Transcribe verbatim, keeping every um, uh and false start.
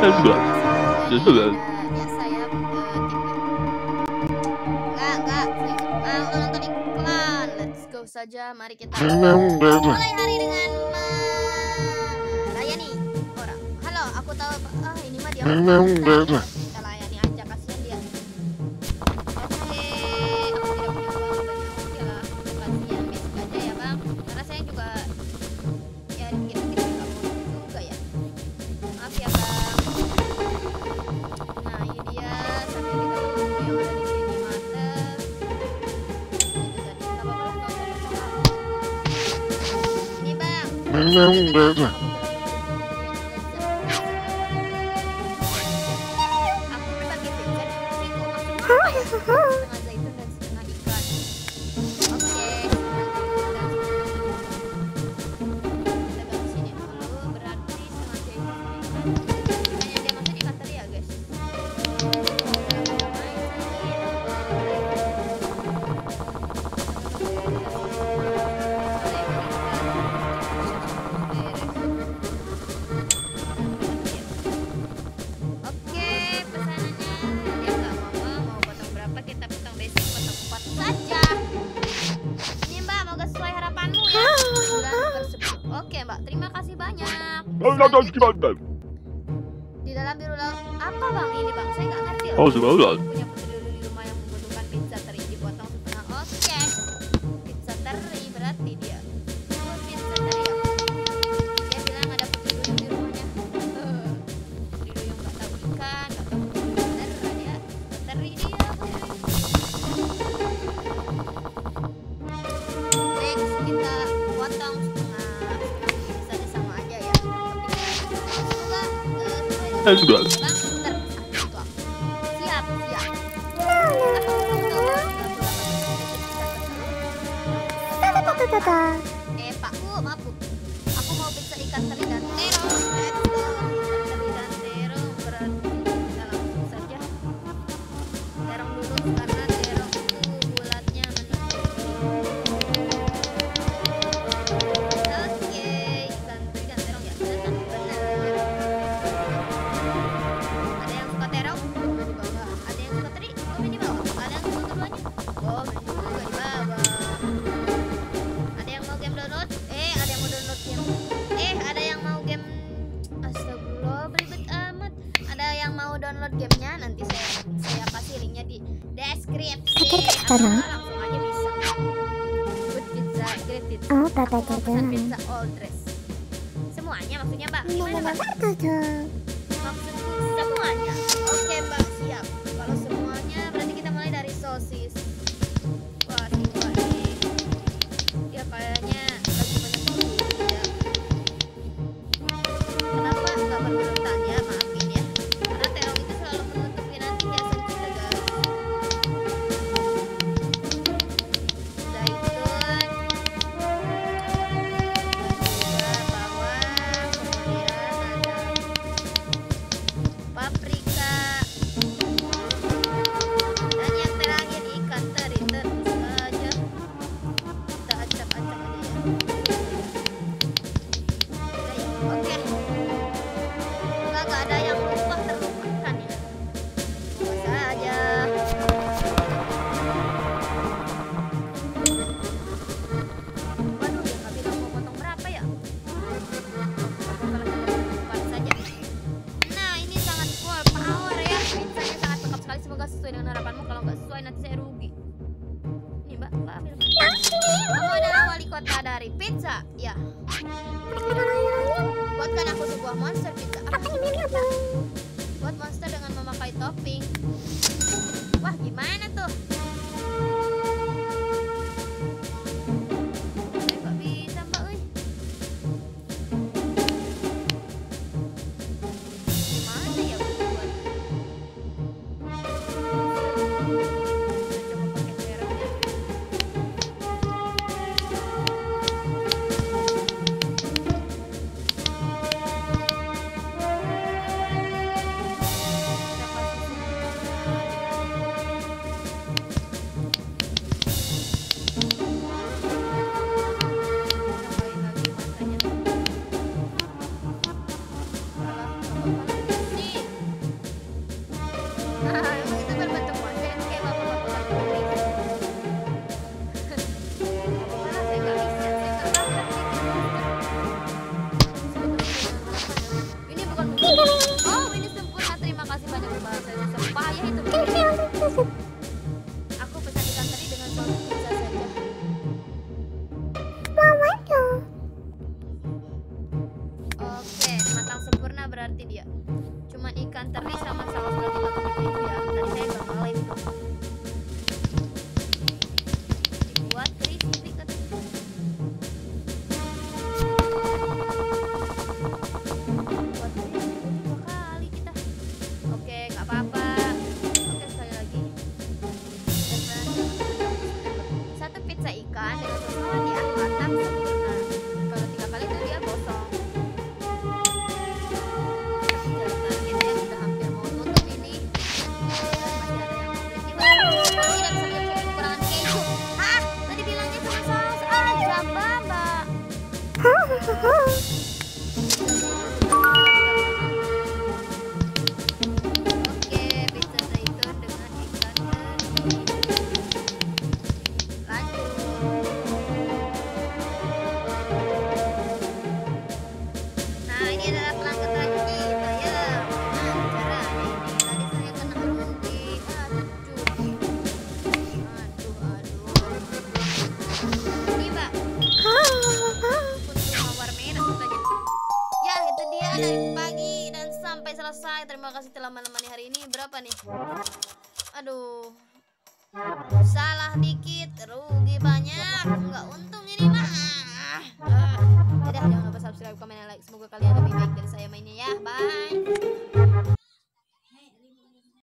Enggak, enggak. Mau nonton iklan. Let's go saja. Mari kita mulai hari dengan melayani orang. Halo, aku tahu. Ah, ini mah dia. Kita layani aja, kasihan dia. Oke, aku tidak punya uang banyak. Oke lah, kasihan besok aja ya bang. Karena saya juga ya dikit dikit juga ya. Maaf ya bang. Nah ini dia sambil kita menunggu yang ada di mata. Itu tadi apa belum? Ini bang. Memang di dalam biru laut apa bang ini bang, saya nggak ngerti. Oh sudah sudah. Punya penduduk di rumah yang membutuhkan pizza teri dipotong setengah. Oke, pizza teri berarti dia. Oh, pizza teri. Dia bilang ada penduduk di rumahnya. Penduduk yang nggak tahu ikan, nggak tahu bener dia. Teri dia. Next kita potong Bang, bentar, siap, siap. Eh Pak Bu, maaf Bu. Aku mau pizza ikan teri dan terong. Teri dan terong berarti kita langsung saja. Terong dulu karena terong itu bulatnya menurut. Karena oh, tata pizza all dress. Semuanya maksudnya, Mbak. Gimana, Mbak? Maksudku semuanya. Oke, Mbak, siap. Kalau semuanya berarti kita mulai dari sosis. Wah, ini nih. Dia kayaknya lagi banyak ya. Kenapa enggak berbentar ya, Mbak? Oke, mana berarti dia. Cuman ikan teri sama salak lagi pakai keju ya. Tadi saya nggak ngalahin itu. Dibuat crispy ketutup. Buat crispy dua kali kita. Oke, nggak apa-apa. Oke, sekali lagi. Satu pizza ikan dengan semua di atas. Kalau tiga kali itu dia kosong. Selesai, terima kasih telah menemani hari ini. Berapa nih? Aduh, salah dikit, rugi banyak, nggak untung jadi mah. Tidak, jangan lupa subscribe, komen, dan like. Semoga kalian lebih baik.